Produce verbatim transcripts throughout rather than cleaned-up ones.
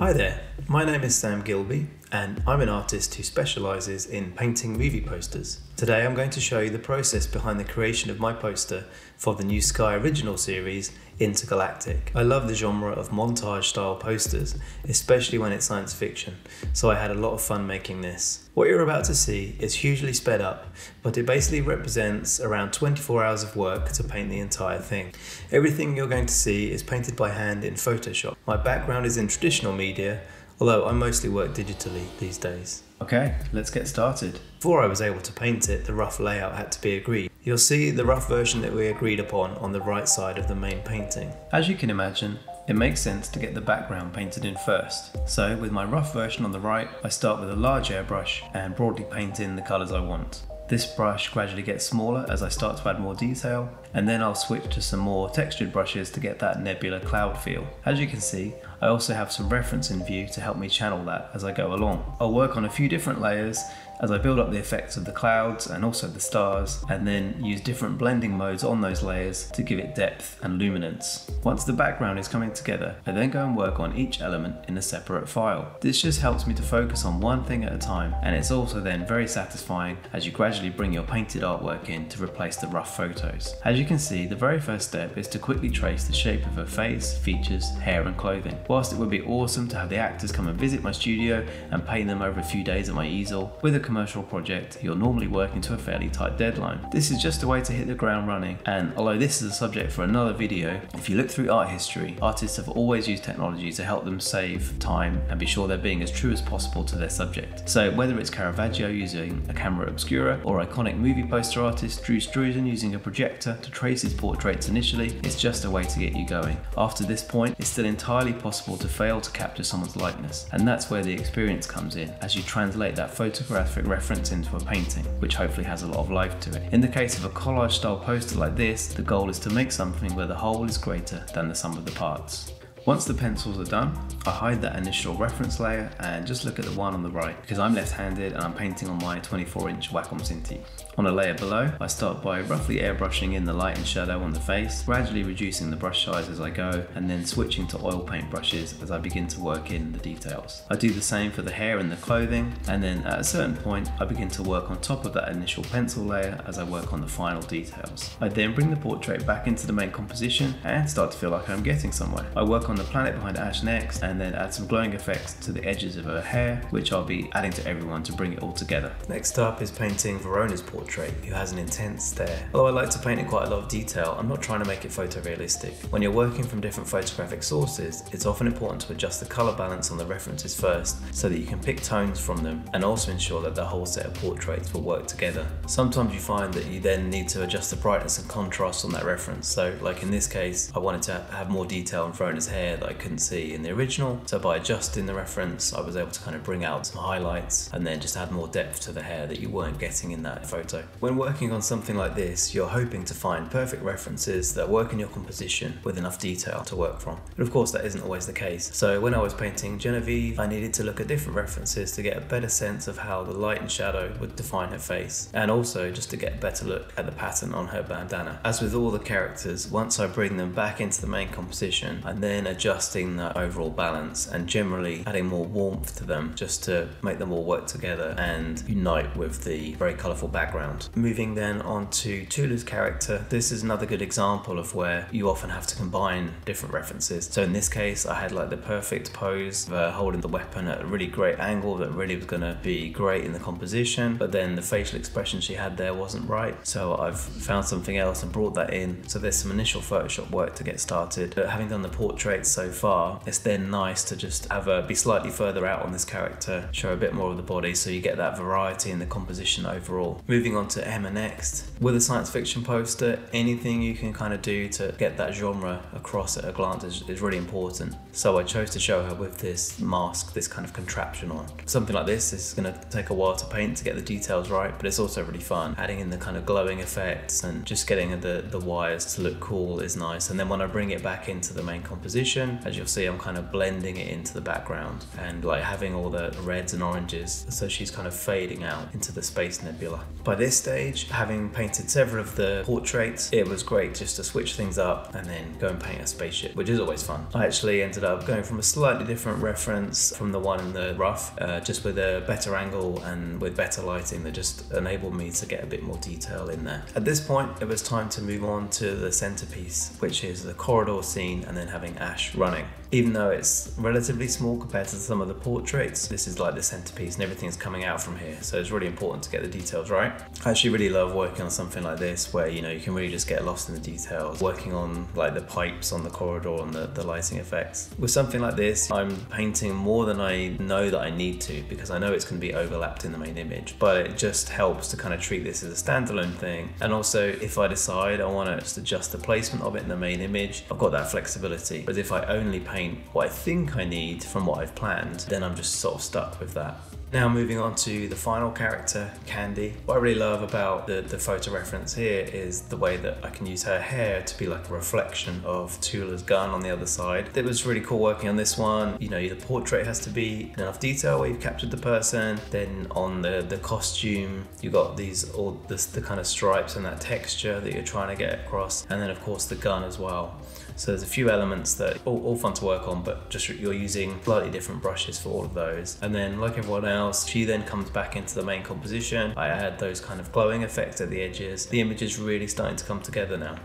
Hi there, my name is Sam Gilbey and I'm an artist who specialises in painting movie posters. Today I'm going to show you the process behind the creation of my poster for the new Sky Original series, Intergalactic. I love the genre of montage style posters, especially when it's science fiction, so I had a lot of fun making this. What you're about to see is hugely sped up, but it basically represents around twenty-four hours of work to paint the entire thing. Everything you're going to see is painted by hand in Photoshop. My background is in traditional media, although I mostly work digitally these days. Okay, let's get started. Before I was able to paint it, the rough layout had to be agreed. You'll see the rough version that we agreed upon on the right side of the main painting. As you can imagine, it makes sense to get the background painted in first. So with my rough version on the right, I start with a large airbrush and broadly paint in the colours I want. This brush gradually gets smaller as I start to add more detail, and then I'll switch to some more textured brushes to get that nebula cloud feel. As you can see, I also have some reference in view to help me channel that as I go along. I'll work on a few different layers as I build up the effects of the clouds and also the stars, and then use different blending modes on those layers to give it depth and luminance. Once the background is coming together, I then go and work on each element in a separate file. This just helps me to focus on one thing at a time, and it's also then very satisfying as you gradually bring your painted artwork in to replace the rough photos. As you can see, the very first step is to quickly trace the shape of her face, features, hair and clothing. Whilst it would be awesome to have the actors come and visit my studio and paint them over a few days at my easel, with a commercial project you're normally working to a fairly tight deadline. This is just a way to hit the ground running, and although this is a subject for another video, if you look through art history, artists have always used technology to help them save time and be sure they're being as true as possible to their subject. So whether it's Caravaggio using a camera obscura, or iconic movie poster artist Drew Struzan using a projector to trace his portraits initially, it's just a way to get you going. After this point, it's still entirely possible to fail to capture someone's likeness, and that's where the experience comes in, as you translate that photographic reference into a painting, which hopefully has a lot of life to it. In the case of a collage style poster like this, the goal is to make something where the whole is greater than the sum of the parts. Once the pencils are done, I hide that initial reference layer and just look at the one on the right, because I'm left-handed and I'm painting on my twenty-four inch Wacom Cintiq. On a layer below, I start by roughly airbrushing in the light and shadow on the face, gradually reducing the brush size as I go, and then switching to oil paint brushes as I begin to work in the details. I do the same for the hair and the clothing, and then at a certain point, I begin to work on top of that initial pencil layer as I work on the final details. I then bring the portrait back into the main composition and start to feel like I'm getting somewhere. I work on the planet behind Ash next, and then add some glowing effects to the edges of her hair, which I'll be adding to everyone to bring it all together. Next up is painting Verona's portrait, who has an intense stare. Although I like to paint in quite a lot of detail, I'm not trying to make it photorealistic. When you're working from different photographic sources, it's often important to adjust the colour balance on the references first, so that you can pick tones from them, and also ensure that the whole set of portraits will work together. Sometimes you find that you then need to adjust the brightness and contrast on that reference, so like in this case, I wanted to have more detail on Verona's hair that I couldn't see in the original, so by adjusting the reference I was able to kind of bring out some highlights and then just add more depth to the hair that you weren't getting in that photo. When working on something like this, you're hoping to find perfect references that work in your composition with enough detail to work from, but of course that isn't always the case. So when I was painting Genevieve, I needed to look at different references to get a better sense of how the light and shadow would define her face, and also just to get a better look at the pattern on her bandana. As with all the characters, once I bring them back into the main composition, and then adjusting the overall balance and generally adding more warmth to them just to make them all work together and unite with the very colourful background. Moving then on to Tula's character, this is another good example of where you often have to combine different references. So in this case I had like the perfect pose of her holding the weapon at a really great angle that really was going to be great in the composition, but then the facial expression she had there wasn't right, so I've found something else and brought that in. So there's some initial Photoshop work to get started, but having done the portrait so far, it's then nice to just have her be slightly further out on this character, show a bit more of the body, so you get that variety in the composition overall. Moving on to Emma next. With a science fiction poster, anything you can kind of do to get that genre across at a glance is, is really important. So I chose to show her with this mask, this kind of contraption on. Something like this, this is going to take a while to paint to get the details right, but it's also really fun. Adding in the kind of glowing effects and just getting the, the wires to look cool is nice. And then when I bring it back into the main composition, as you'll see, I'm kind of blending blending it into the background and like having all the reds and oranges, so she's kind of fading out into the space nebula. By this stage, having painted several of the portraits, it was great just to switch things up and then go and paint a spaceship, which is always fun. I actually ended up going from a slightly different reference from the one in the rough, uh, just with a better angle and with better lighting that just enabled me to get a bit more detail in there. At this point, it was time to move on to the centerpiece, which is the corridor scene and then having Ash running. Even though it's relatively small compared to some of the portraits, this is like the centerpiece and everything's coming out from here, so it's really important to get the details right. I actually really love working on something like this where, you know, you can really just get lost in the details, working on like the pipes on the corridor and the, the lighting effects. With something like this, I'm painting more than I know that I need to, because I know it's going to be overlapped in the main image, but it just helps to kind of treat this as a standalone thing. And also, if I decide I want to just adjust the placement of it in the main image, I've got that flexibility. But if I only paint what I think I need from what I've planned, then I'm just sort of stuck with that. Now moving on to the final character, Candy. What I really love about the, the photo reference here is the way that I can use her hair to be like a reflection of Tula's gun on the other side. It was really cool working on this one. You know, the portrait has to be in enough detail where you've captured the person. Then on the, the costume, you got these all this, the kind of stripes and that texture that you're trying to get across. And then of course the gun as well. So there's a few elements that are all, all fun to work on, but just you're using slightly different brushes for all of those. And then like everyone else, she then comes back into the main composition. I add those kind of glowing effects at the edges. The image is really starting to come together now.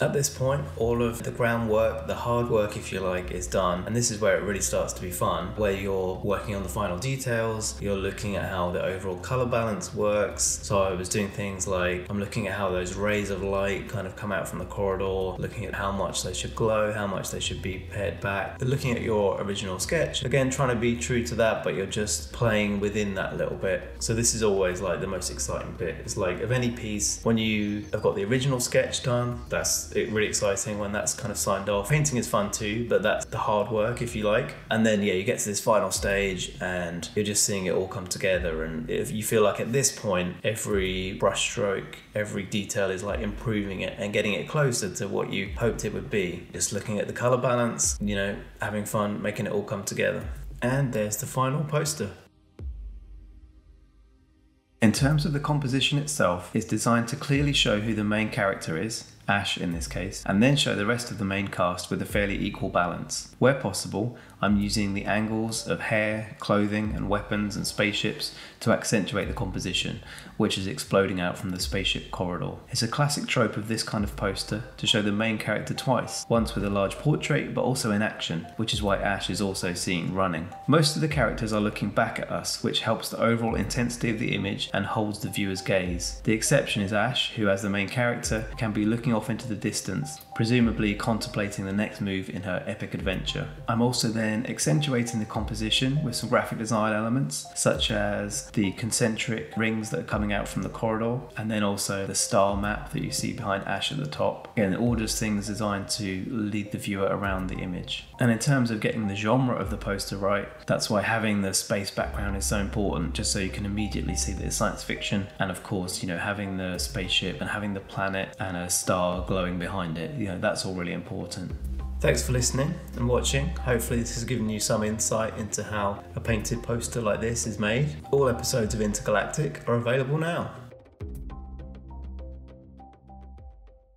At this point, all of the groundwork, the hard work if you like, is done, and this is where it really starts to be fun, where you're working on the final details, you're looking at how the overall color balance works. So I was doing things like, I'm looking at how those rays of light kind of come out from the corridor, looking at how much they should glow, how much they should be paired back, but looking at your original sketch, again trying to be true to that, but you're just playing within that little bit. So this is always like the most exciting bit. It's like of any piece, when you have got the original sketch done, that's It's really exciting when that's kind of signed off. Painting is fun too, but that's the hard work if you like. And then yeah, you get to this final stage and you're just seeing it all come together, and if you feel like at this point every brushstroke, every detail is like improving it and getting it closer to what you hoped it would be. Just looking at the color balance, you know, having fun, making it all come together. And there's the final poster. In terms of the composition itself, it's designed to clearly show who the main character is, Ash in this case, and then show the rest of the main cast with a fairly equal balance. Where possible, I'm using the angles of hair, clothing and weapons and spaceships to accentuate the composition, which is exploding out from the spaceship corridor. It's a classic trope of this kind of poster to show the main character twice, once with a large portrait but also in action, which is why Ash is also seen running. Most of the characters are looking back at us, which helps the overall intensity of the image and holds the viewer's gaze. The exception is Ash, who as the main character can be looking off into the distance, presumably contemplating the next move in her epic adventure. I'm also then accentuating the composition with some graphic design elements, such as the concentric rings that are coming out from the corridor, and then also the star map that you see behind Ash at the top. Again, all just things designed to lead the viewer around the image. And in terms of getting the genre of the poster right, that's why having the space background is so important, just so you can immediately see that it's science fiction, and of course, you know, having the spaceship and having the planet and a star glowing behind it, you know, that's all really important. Thanks for listening and watching. Hopefully this has given you some insight into how a painted poster like this is made. All episodes of Intergalactic are available now.